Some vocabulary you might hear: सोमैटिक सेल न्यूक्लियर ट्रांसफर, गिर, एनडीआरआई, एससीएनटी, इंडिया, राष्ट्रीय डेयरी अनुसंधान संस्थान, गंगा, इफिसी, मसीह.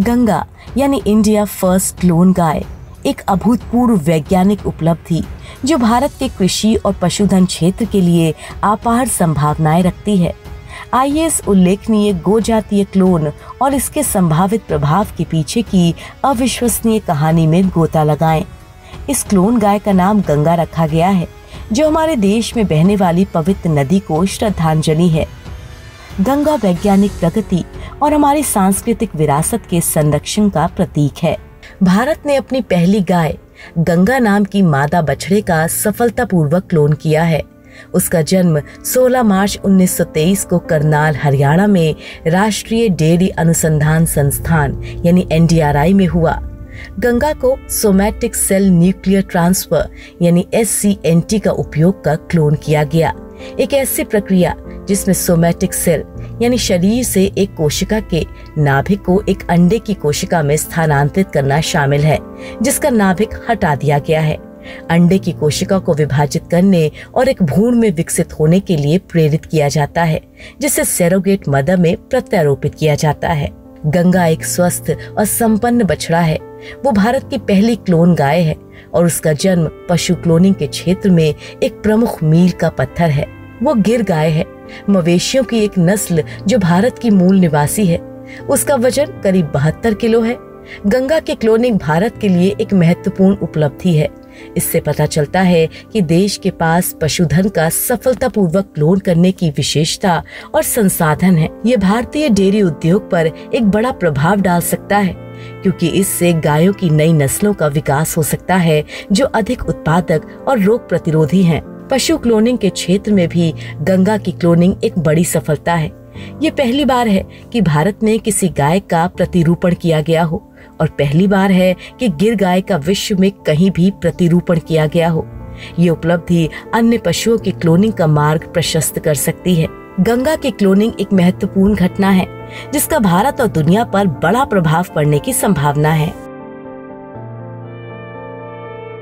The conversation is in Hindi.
गंगा यानी इंडिया फर्स्ट क्लोन गाय एक अभूतपूर्व वैज्ञानिक उपलब्धि जो भारत के कृषि और पशुधन क्षेत्र के लिए अपार संभावनाएं रखती है। आइए इस उल्लेखनीय गोजातीय क्लोन और इसके संभावित प्रभाव के पीछे की अविश्वसनीय कहानी में गोता लगाएं। इस क्लोन गाय का नाम गंगा रखा गया है, जो हमारे देश में बहने वाली पवित्र नदी को श्रद्धांजलि है। गंगा वैज्ञानिक प्रगति और हमारी सांस्कृतिक विरासत के संरक्षण का प्रतीक है। भारत ने अपनी पहली गाय गंगा नाम की मादा बछड़े का सफलतापूर्वक क्लोन किया है। उसका जन्म 16 मार्च 1923 को करनाल, हरियाणा में राष्ट्रीय डेयरी अनुसंधान संस्थान यानी एनडीआरआई में हुआ। गंगा को सोमैटिक सेल न्यूक्लियर ट्रांसफर यानी एससीएनटी का उपयोग कर क्लोन किया गया, एक ऐसी प्रक्रिया जिसमें सोमैटिक सेल यानी शरीर से एक कोशिका के नाभिक को एक अंडे की कोशिका में स्थानांतरित करना शामिल है, जिसका नाभिक हटा दिया गया है। अंडे की कोशिका को विभाजित करने और एक भ्रूण में विकसित होने के लिए प्रेरित किया जाता है, जिसे सरोगेट मदर में प्रत्यारोपित किया जाता है। गंगा एक स्वस्थ और संपन्न बछड़ा है। वो भारत की पहली क्लोन गाय है और उसका जन्म पशु क्लोनिंग के क्षेत्र में एक प्रमुख मील का पत्थर है। वो गिर गाय है, मवेशियों की एक नस्ल जो भारत की मूल निवासी है। उसका वजन करीब 72 किलो है। गंगा की क्लोनिंग भारत के लिए एक महत्वपूर्ण उपलब्धि है। इससे पता चलता है कि देश के पास पशुधन का सफलतापूर्वक क्लोन करने की विशेषता और संसाधन है। ये भारतीय डेयरी उद्योग पर एक बड़ा प्रभाव डाल सकता है, क्योंकि इससे गायों की नई नस्लों का विकास हो सकता है जो अधिक उत्पादक और रोग प्रतिरोधी हैं। पशु क्लोनिंग के क्षेत्र में भी गंगा की क्लोनिंग एक बड़ी सफलता है। ये पहली बार है कि भारत में किसी गाय का प्रतिरूपण किया गया हो और पहली बार है कि गिर गाय का विश्व में कहीं भी प्रतिरूपण किया गया हो। ये उपलब्धि अन्य पशुओं की क्लोनिंग का मार्ग प्रशस्त कर सकती है। गंगा की क्लोनिंग एक महत्वपूर्ण घटना है, जिसका भारत और दुनिया पर बड़ा प्रभाव पड़ने की संभावना है।